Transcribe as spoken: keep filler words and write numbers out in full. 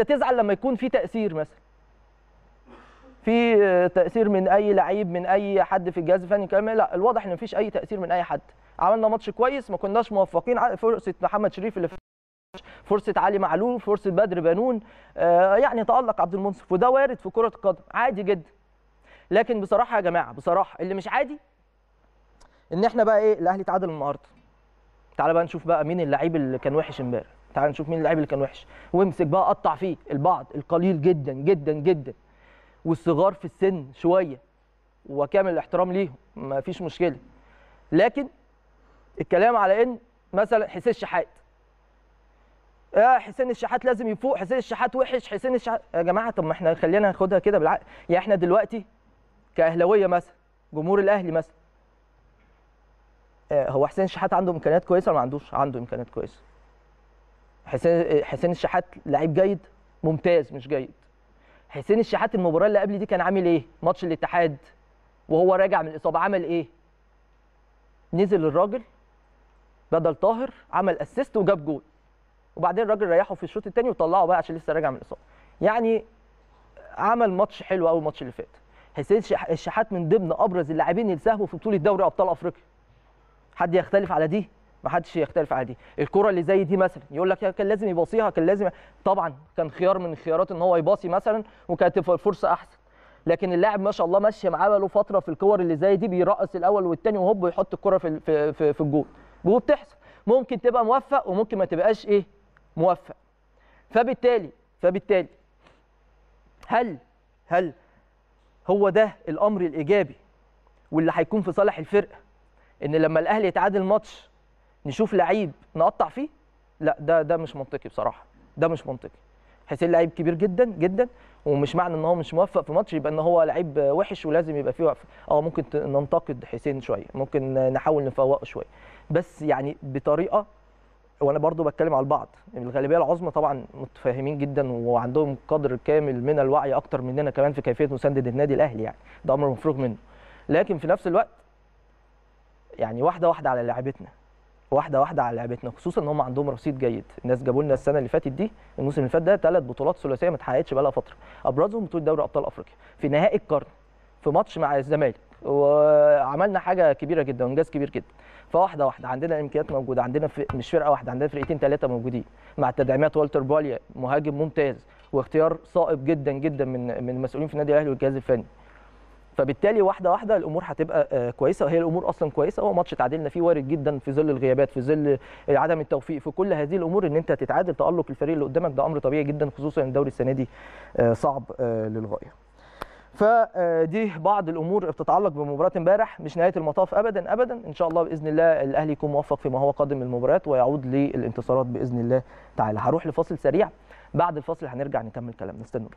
انت تزعل لما يكون في تاثير مثلا، في تاثير من اي لعيب، من اي حد في الجهاز الفني كمان. لا، الواضح ان مفيش اي تاثير من اي حد. عملنا ماتش كويس، ما كناش موفقين، فرصه محمد شريف اللي في فرصه علي معلول، فرصه بدر بنون، آه يعني تالق عبد المنصف، وده وارد في كره القدم عادي جدا. لكن بصراحه يا جماعه، بصراحه اللي مش عادي ان احنا بقى ايه، الاهلي اتعادل النهارده. تعال بقى نشوف بقى مين اللاعب اللي كان وحش امبارح، تعال نشوف مين اللاعب اللي كان وحش، وامسك بقى قطع فيه البعض القليل جدا جدا جدا، والصغار في السن شويه، وكامل الاحترام ليهم ما فيش مشكله. لكن الكلام على ان مثلا حسين الشحات، اه حسين الشحات لازم يفوق، حسين الشحات وحش، حسين الشحات يا جماعه. طب ما احنا خلينا ناخدها كده بالعقل. يعني احنا دلوقتي كاهلاويه مثلا، جمهور الاهلي مثلا، هو حسين الشحات عنده امكانيات كويسه ولا ما عندوش؟ عنده امكانيات كويسه. حسين حسين الشحات لعيب جيد ممتاز، مش جيد. حسين الشحات المباراه اللي قبل دي كان عامل ايه؟ ماتش الاتحاد وهو راجع من الاصابه عمل ايه؟ نزل الراجل بدل طاهر، عمل اسيست وجاب جول، وبعدين الراجل ريحه في الشوط الثاني وطلعه بقى عشان لسه راجع من الاصابه. يعني عمل ماتش حلو قوي الماتش اللي فات. حسين الشحات من ضمن ابرز اللاعبين اللي ساهموا في بطوله دوري ابطال افريقيا. حد يختلف على دي؟ ما حدش يختلف على دي. الكره اللي زي دي مثلا يقول لك كان لازم يباصيها، كان لازم، طبعا كان خيار من الخيارات ان هو يباصي مثلا وكانت الفرصه احسن، لكن اللاعب ما شاء الله ماشي معاه بقاله فتره في الكور اللي زي دي، بيرقص الاول والثاني وهوب يحط الكره في في في, في الجول. وبتحصل، ممكن تبقى موفق وممكن ما تبقاش ايه موفق. فبالتالي فبالتالي هل هل هو ده الامر الايجابي واللي هيكون في صالح الفرقه، ان لما الاهلي يتعادل ماتش نشوف لعيب نقطع فيه؟ لا، ده ده مش منطقي بصراحه، ده مش منطقي. حسين لعيب كبير جدا جدا، ومش معنى ان هو مش موفق في ماتش يبقى ان هو لعيب وحش ولازم يبقى فيه وقفه. اه ممكن ننتقد حسين شويه، ممكن نحاول نفوقه شويه، بس يعني بطريقه، وانا برضو بتكلم على البعض، الغالبيه العظمى طبعا متفاهمين جدا وعندهم قدر كامل من الوعي اكتر مننا كمان في كيفيه مسانده النادي الاهلي، يعني ده امر مفروغ منه. لكن في نفس الوقت يعني واحده واحده على لعبتنا، واحده واحده على لعبتنا، خصوصا ان هم عندهم رصيد جيد. الناس جابوا لنا السنه اللي فاتت دي، الموسم اللي فات ده، ثلاث بطولات ثلاثيه ما اتحققتش بقى لها فتره، ابرزهم بطوله دوري ابطال افريقيا في نهائي القرن في ماتش مع الزمالك، وعملنا حاجه كبيره جدا وانجاز كبير جدا. فواحده واحده عندنا الامكانيات موجوده، عندنا مش فرقه واحده، عندنا فرقتين ثلاثه موجودين مع تدعيمات والتر باليا، مهاجم ممتاز واختيار صائب جدا جدا من من المسؤولين في النادي الاهلي والجهاز الفني. فبالتالي واحده واحده الامور هتبقى كويسه، وهي الامور اصلا كويسه. هو ماتش تعادلنا فيه وارد جدا في ظل الغيابات، في ظل عدم التوفيق، في كل هذه الامور، ان انت تتعادل، تالق الفريق اللي قدامك ده امر طبيعي جدا، خصوصا ان الدوري السنه دي صعب للغايه. فدي بعض الامور بتتعلق بمباراه امبارح. مش نهايه المطاف ابدا ابدا، ان شاء الله باذن الله الاهلي يكون موفق فيما هو قادم من المباريات ويعود للانتصارات باذن الله تعالى. هروح لفاصل سريع، بعد الفاصل هنرجع نكمل كلامنا، استنوا.